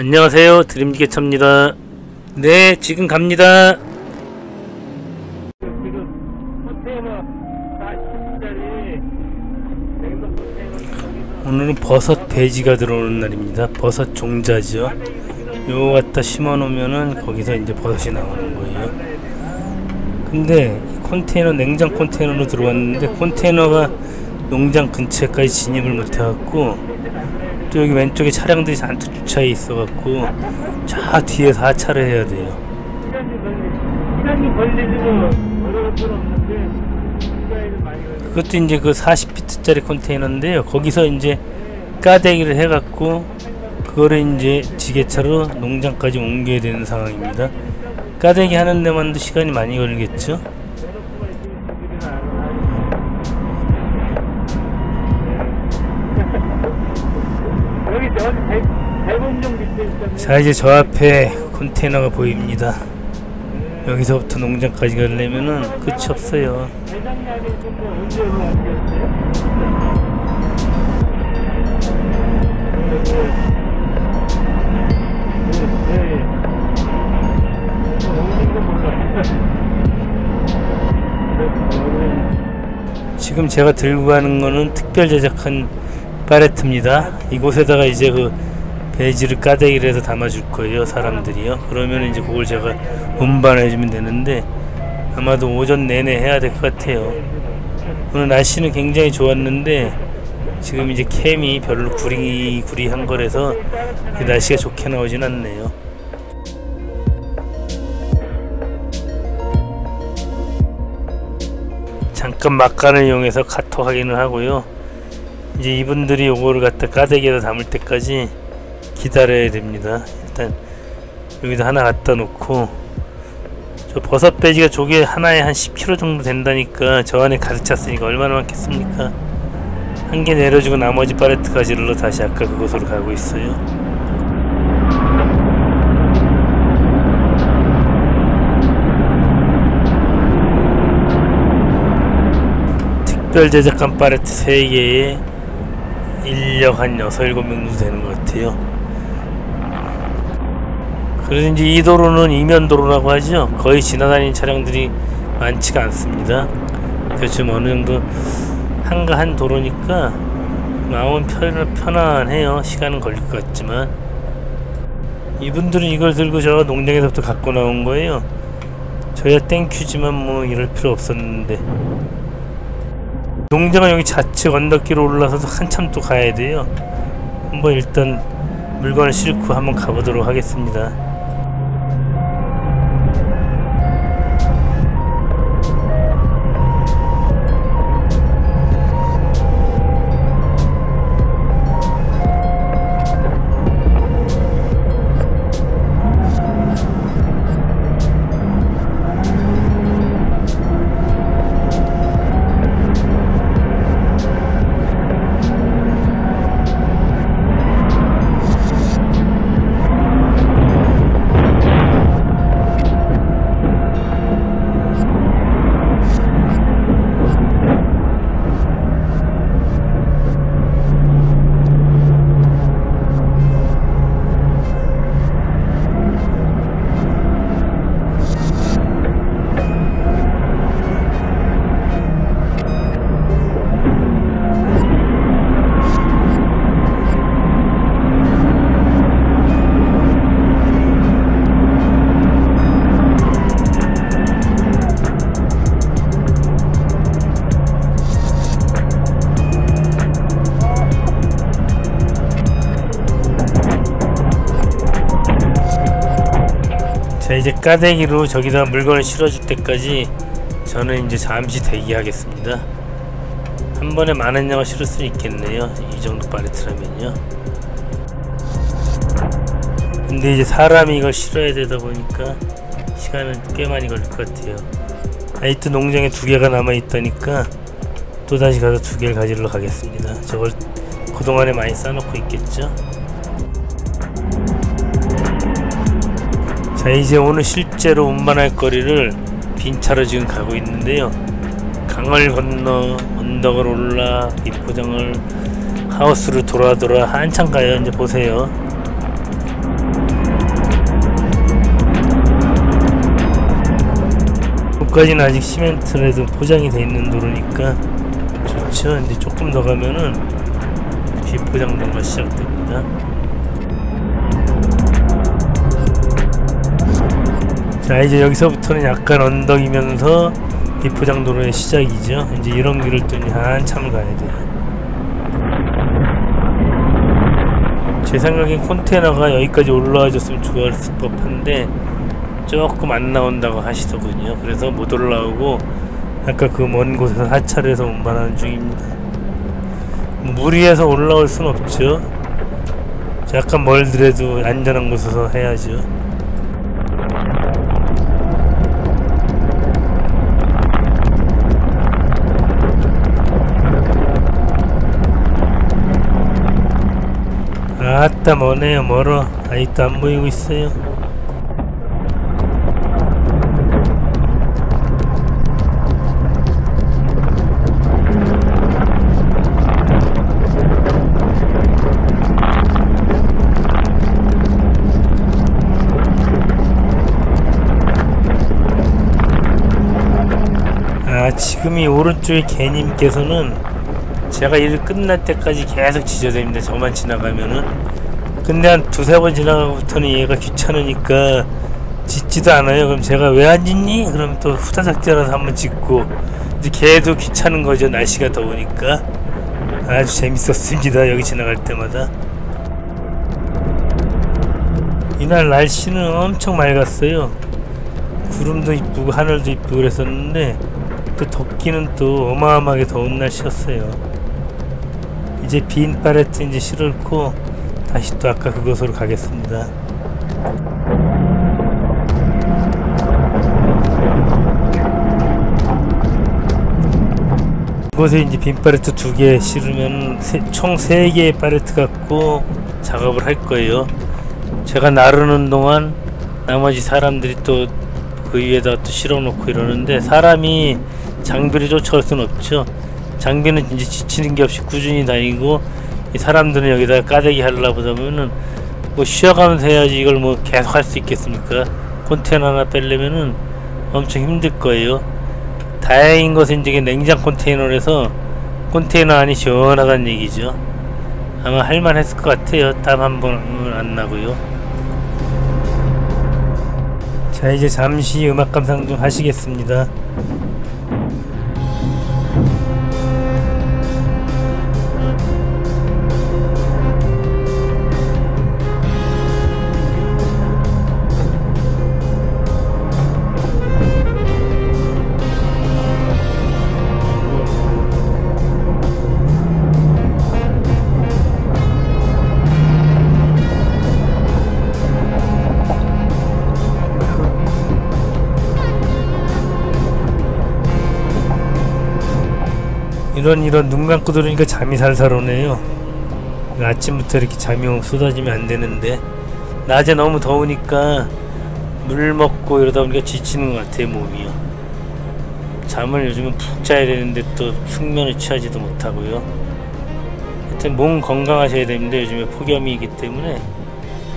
안녕하세요, 드림디개차입니다. 네, 지금 갑니다. 오늘은 버섯 배지가 들어오는 날입니다. 버섯 종자죠. 요 갖다 심어 놓으면은 거기서 이제 버섯이 나오는 거예요. 근데 컨테이너, 냉장 컨테이너로 들어왔는데 컨테이너가 농장 근처까지 진입을 못해갖고 또 여기 왼쪽에 차량들이 잔뜩 주차해 있어갖고 저 뒤에 4차를 해야 돼요. 시간이 걸리지도 어려울 건 없는데 그것도 이제 그 40피트짜리 컨테이너인데요. 거기서 이제 까대기를 해갖고 그거를 이제 지게차로 농장까지 옮겨야 되는 상황입니다. 까대기 하는 데만도 시간이 많이 걸리겠죠. 자, 이제 저 앞에 컨테이너가 보입니다. 여기서부터 농장까지 가려면은 끝이 없어요. 지금 제가 들고 가는 거는 특별 제작한 팔레트입니다. 이곳에다가 이제 그 배지를 까대기를 해서 담아줄 거예요, 사람들이요. 그러면 이제 그걸 제가 운반해주면 되는데 아마도 오전 내내 해야 될 것 같아요. 오늘 날씨는 굉장히 좋았는데 지금 이제 캠이 별로 구리구리한 거라서 날씨가 좋게 나오진 않네요. 잠깐 막간을 이용해서 카톡 확인을 하고요. 이제 이분들이 요거를 갖다 까대기에다 담을 때까지 기다려야 됩니다. 일단 여기다 하나 갖다 놓고 저 버섯 배지가 조개 하나에 한 10kg 정도 된다니까 저 안에 가득 찼으니까 얼마나 많겠습니까? 한 개 내려주고 나머지 팔레트까지 눌러 다시 아까 그곳으로 가고 있어요. 특별 제작한 팔레트 3개에 인력 한 6~7명 정도 되는 것 같아요. 그래서 이제 이 도로는 이면도로라고 하죠. 거의 지나다니는 차량들이 많지가 않습니다. 대충 어느 정도 한가한 도로니까 마음은 편안해요. 시간은 걸릴 것 같지만 이분들은 이걸 들고 저 농장에서부터 갖고 나온 거예요. 저야 땡큐지만 뭐 이럴 필요 없었는데 농장은 여기 좌측 언덕길로 올라서도 한참 또 가야 돼요. 한번 일단 물건을 싣고 한번 가보도록 하겠습니다. 자, 이제 까대기로 저기다 물건을 실어줄 때까지 저는 이제 잠시 대기하겠습니다. 한 번에 많은 양을 실을 수 있겠네요, 이 정도 팔레트라면요. 근데 이제 사람이 이걸 실어야 되다 보니까 시간은 꽤 많이 걸릴 것 같아요. 아직도 농장에 2개가 남아 있다니까 또 다시 가서 2개를 가지러 가겠습니다. 저걸 그동안에 많이 싸놓고 있겠죠. 자, 이제 오늘 실제로 운반할 거리를 빈차로 지금 가고 있는데요. 강을 건너 언덕을 올라 입포장을 하우스로 돌아 한참 가요. 이제 보세요. 여기까지는 아직 시멘트라도 포장이 돼 있는 도로니까 좋죠. 근데 조금 더 가면은 비포장도로가 시작됩니다. 자, 이제 여기서부터는 약간 언덕이면서 비포장도로의 시작이죠. 이제 이런 길을 또 한참 가야 돼요. 제 생각엔 컨테이너가 여기까지 올라와 줬으면 좋았을 법한데 조금 안 나온다고 하시더군요. 그래서 못 올라오고 아까 그 먼 곳에서 하차를 해서 운반하는 중입니다. 무리해서 올라올 순 없죠. 약간 멀더라도 안전한 곳에서 해야죠. 아따 머네요, 멀어. 아직도 안 보이고 있어요. 아, 지금 이 오른쪽의 개님께서는 제가 일 끝날 때까지 계속 지저댑니다. 저만 지나가면은. 근데 한 두세 번 지나가고부터는 얘가 귀찮으니까 짖지도 않아요. 그럼 제가 왜 안 짖니? 그럼 또 후다닥 뛰어나서 한번 짖고. 이제 걔도 귀찮은 거죠. 날씨가 더우니까. 아주 재밌었습니다. 여기 지나갈 때마다. 이날 날씨는 엄청 맑았어요. 구름도 이쁘고 하늘도 이쁘고 그랬었는데 또 덥기는 또 어마어마하게 더운 날씨였어요. 이제 빈 팔레트 이제 실을고 다시 또 아까 그곳으로 가겠습니다. 그곳에 이제 빈 팔레트 2개 실으면 총 3개의 팔레트 갖고 작업을 할 거예요. 제가 나르는 동안 나머지 사람들이 또 그 위에다가 또 실어놓고 이러는데 사람이 장비를 쫓아올 순 없죠. 장비는 이제 지치는 게 없이 꾸준히 다니고 이 사람들은 여기다가 까대기 하려고 보다면은 뭐 쉬어가면서 해야지 이걸 뭐 계속 할 수 있겠습니까? 컨테이너 하나 빼려면은 엄청 힘들 거예요. 다행인 것은 이제 냉장 컨테이너라서 컨테이너 안이 시원하다는 얘기죠. 아마 할만했을 것 같아요. 땀 한 번은 안 나고요. 자, 이제 잠시 음악 감상 좀 하시겠습니다. 이런 눈 감고 들으니까 잠이 살살 오네요. 아침부터 이렇게 잠이 쏟아지면 안 되는데 낮에 너무 더우니까 물 먹고 이러다 보니까 지치는 것 같아요. 몸이요. 잠을 요즘은 푹 자야 되는데 또 숙면을 취하지도 못하고요. 하여튼 몸 건강하셔야 되는데 요즘에 폭염이기 때문에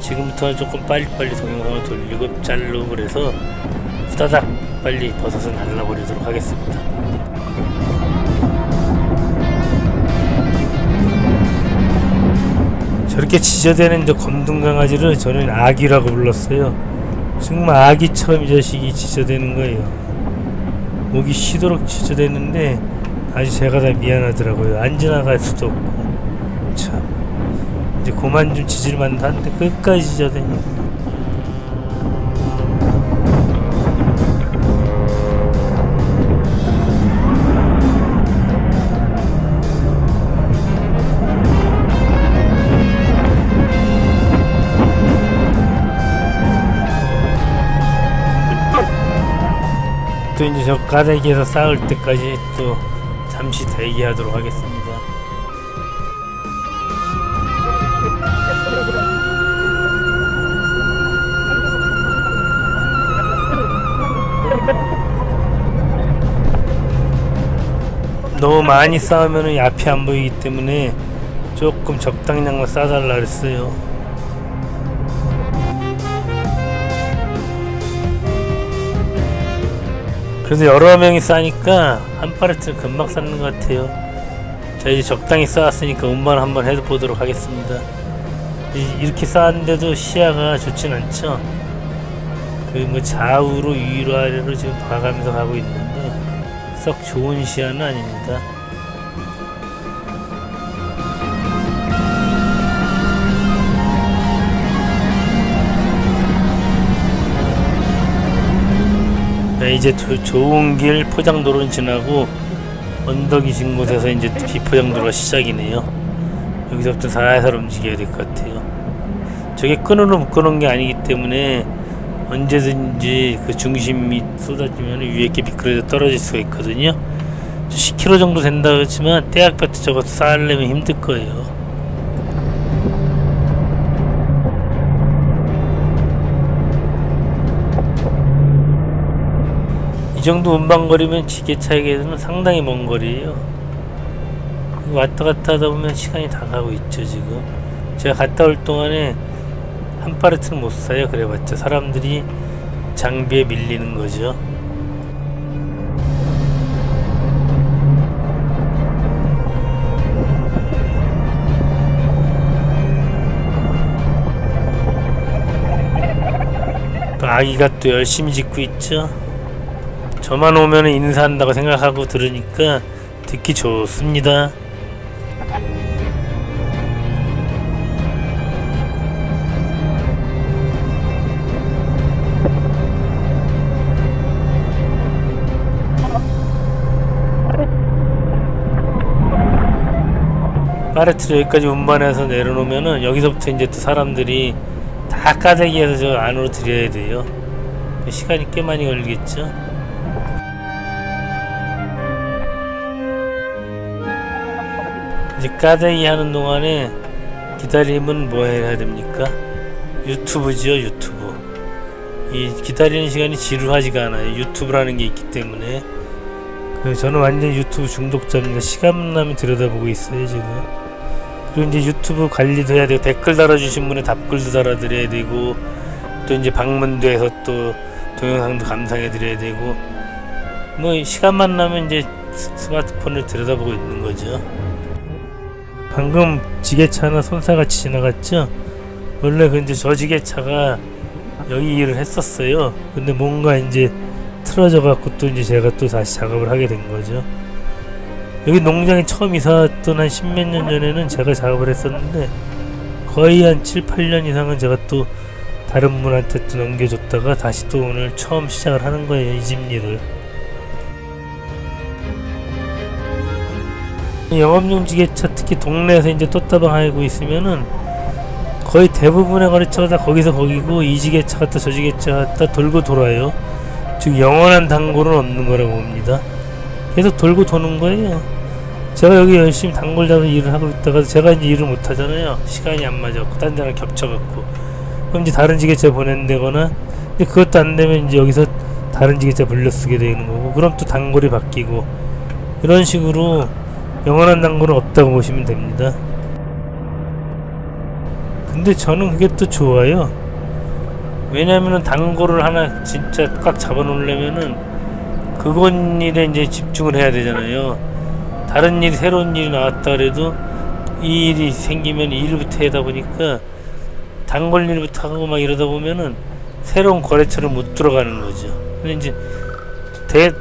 지금부터 조금 빨리빨리 동영상을 돌리고 자르고 그래서 후다닥 빨리 버섯을 날라버리도록 하겠습니다. 저렇게 지저대는 저 검둥 강아지를 저는 아기라고 불렀어요. 정말 아기처럼 이 자식이 지저대는 거예요. 목이 쉬도록 지저대는데 아주 제가 다 미안하더라고요. 안 지나갈 수도 없고. 참. 이제 그만 좀 지질만도 한데 끝까지 지저대는. 또 이제 저 까대기에서 쌓을 때까지 또 잠시 대기하도록 하겠습니다. 너무 많이 쌓으면 앞이 안 보이기 때문에 조금 적당량만 쌓아달라 그랬어요. 그래서 여러 명이 싸니까 한 파레트는 금방 쌓는 것 같아요. 자, 이제 적당히 쌓았으니까 운만 한번 해보도록 하겠습니다. 이렇게 쌓았는데도 시야가 좋진 않죠. 그리고 뭐 좌우로 위로 아래로 지금 봐가면서 가고 있는데 썩 좋은 시야는 아닙니다. 네, 이제 좋은 길 포장도로는 지나고 언덕이 진 곳에서 이제 비포장도로가 시작이네요. 여기서부터 살살 움직여야 될 것 같아요. 저게 끈으로 묶어놓은 게 아니기 때문에 언제든지 그 중심이 쏟아지면 위에 게 미끄러져 떨어질 수가 있거든요. 10km 정도 된다 그랬지만 떼약볕에 저거 쌓으려면 힘들 거예요. 이 정도 운반거리면 지게차에게 되면 상당히 먼 거리예요. 왔다 갔다 하다 보면 시간이 다 가고 있죠. 지금 제가 갔다 올 동안에 한 파레트는 못 사요. 그래봤자 사람들이 장비에 밀리는 거죠. 또 아기가 또 열심히 짖고 있죠. 저만 오면 인사한다고 생각하고 들으니까 듣기 좋습니다. 파레트를 여기까지 운반해서 내려놓으면은 여기서부터 이제 또 사람들이 다 까대기해서 저 안으로 들여야 돼요. 시간이 꽤 많이 걸리겠죠. 이제 까대기 하는 동안에 기다림은 뭐 해야 됩니까? 유튜브죠, 유튜브. 이 기다리는 시간이 지루하지가 않아요. 유튜브라는 게 있기 때문에. 저는 완전 유튜브 중독자입니다. 시간 나면 들여다보고 있어요, 지금. 그리고 이제 유튜브 관리도 해야 되고, 댓글 달아주신 분의 답글도 달아드려야 되고, 또 이제 방문도 해서 또 동영상도 감상해드려야 되고, 뭐 시간만 나면 이제 스마트폰을 들여다보고 있는 거죠. 방금 지게차 하나 손사같이 지나갔죠. 원래 근데 저 지게차가 여기 일을 했었어요. 근데 뭔가 이제 틀어져 갖고 또 이제 제가 또 다시 작업을 하게 된 거죠. 여기 농장에 처음 이사 왔던 한 10몇 년 전에는 제가 작업을 했었는데 거의 한 7, 8년 이상은 제가 또 다른 분한테 또 넘겨줬다가 다시 또 오늘 처음 시작을 하는 거예요, 이 집 일을. 영업용 지게차 특히 동네에서 이제 똛다방 하고 있으면은 거의 대부분의 거래처가 다 거기서 거기고 이 지게차 갔다 저 지게차 갔다 돌고 돌아요. 즉 영원한 단골은 없는 거라고 봅니다. 계속 돌고 도는 거예요. 제가 여기 열심히 단골 잡아서 일을 하고 있다가 제가 이제 일을 못 하잖아요. 시간이 안 맞아갖고 딴 데랑 겹쳐갖고 그럼 이제 다른 지게차 보낸다거나 근데 그것도 안 되면 이제 여기서 다른 지게차 불려쓰게 되는 거고 그럼 또 단골이 바뀌고 이런 식으로 영원한 단골은 없다고 보시면 됩니다. 근데 저는 그게 또 좋아요. 왜냐면은 단골을 하나 진짜 꽉 잡아놓으려면은 그건 일에 이제 집중을 해야 되잖아요. 다른 일, 새로운 일이 나왔다 그래도 이 일이 생기면 이 일부터 하다 보니까 단골 일부터 하고 막 이러다 보면은 새로운 거래처를 못 들어가는 거죠. 근데 이제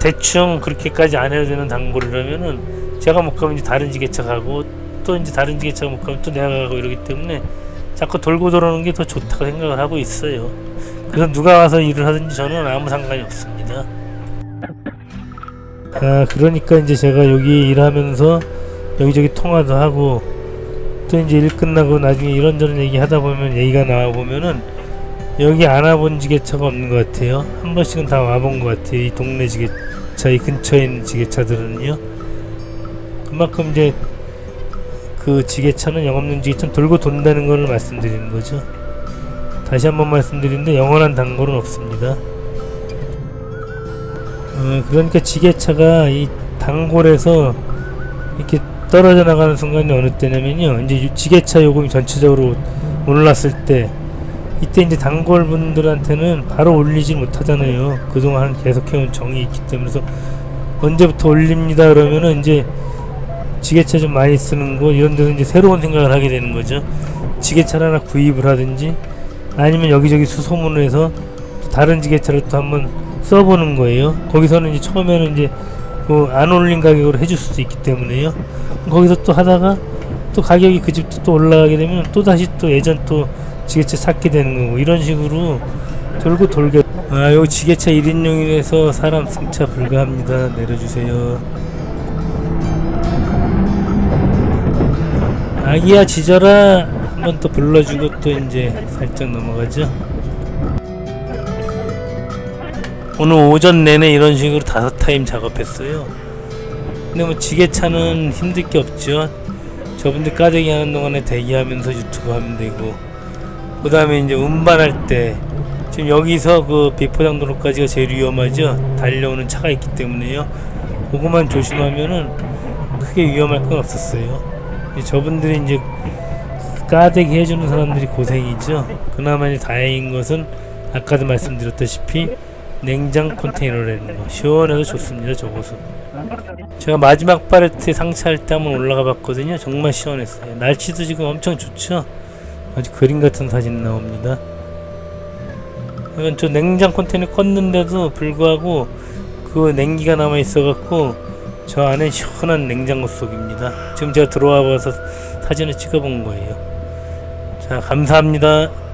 대충 그렇게까지 안 해도 되는 단골이라면은 제가 못 가면 이제 다른 지게차 가고 또 이제 다른 지게차가 못 가면 또 내가 가고 이러기 때문에 자꾸 돌고 돌아오는 게 더 좋다고 생각을 하고 있어요. 그래서 누가 와서 일을 하든지 저는 아무 상관이 없습니다. 아, 그러니까 이제 제가 여기 일하면서 여기저기 통화도 하고 또 이제 일 끝나고 나중에 이런저런 얘기 하다 보면 얘기가 나와 보면은 여기 안 와본 지게차가 없는 것 같아요. 한 번씩은 다 와본 것 같아요. 이 동네 지게차, 이 근처에 있는 지게차들은요. 그만큼 이제 그 지게차는 영업용 지게차는 돌고 돈다는 걸 말씀드리는 거죠. 다시 한번 말씀드리는데 영원한 단골은 없습니다. 그러니까 지게차가 이 단골에서 이렇게 떨어져 나가는 순간이 어느 때냐면요. 이제 지게차 요금이 전체적으로 올랐을 때 이때 이제 단골분들한테는 바로 올리지 못하잖아요. 그동안 계속해온 정이 있기 때문에. 그래서 언제부터 올립니다 그러면은 이제 지게차 좀 많이 쓰는 곳 이런 데서 이제 새로운 생각을 하게 되는 거죠. 지게차를 하나 구입을 하든지 아니면 여기저기 수소문을 해서 다른 지게차를 또 한번 써보는 거예요. 거기서는 이제 처음에는 이제 그 안 올린 가격으로 해줄 수도 있기 때문에요. 거기서 또 하다가 또 가격이 그 집도 또 올라가게 되면 또 다시 또 예전 또 지게차 찾게 되는 거고, 이런 식으로 돌고 돌게. 아, 요 지게차 1인용에서 사람 승차 불가합니다. 내려주세요. 아기야 지저라 한번 또 불러주고 또 이제 살짝 넘어가죠. 오늘 오전 내내 이런 식으로 5타임 작업했어요. 근데 뭐 지게차는 힘들 게 없죠. 저분들 까대기 하는 동안에 대기하면서 유튜브 하면 되고, 그 다음에 이제 운반할 때 지금 여기서 그 비포장도로까지가 제일 위험하죠. 달려오는 차가 있기 때문에요. 그거만 조심하면은 크게 위험할 건 없었어요. 저분들이 이제 까대기 해주는 사람들이 고생이죠. 그나마 이제 다행인 것은 아까도 말씀드렸다시피 냉장 컨테이너라는 거 시원해서 좋습니다. 저곳은 제가 마지막 팔레트에 상차할 때 한번 올라가 봤거든요. 정말 시원했어요. 날씨도 지금 엄청 좋죠. 아주 그림같은 사진 나옵니다. 저 냉장 컨테이너 껐는데도 불구하고 그 냉기가 남아 있어갖고 저 안에 시원한 냉장고 속입니다. 지금 제가 들어와 봐서 사진을 찍어본 거예요. 자, 감사합니다.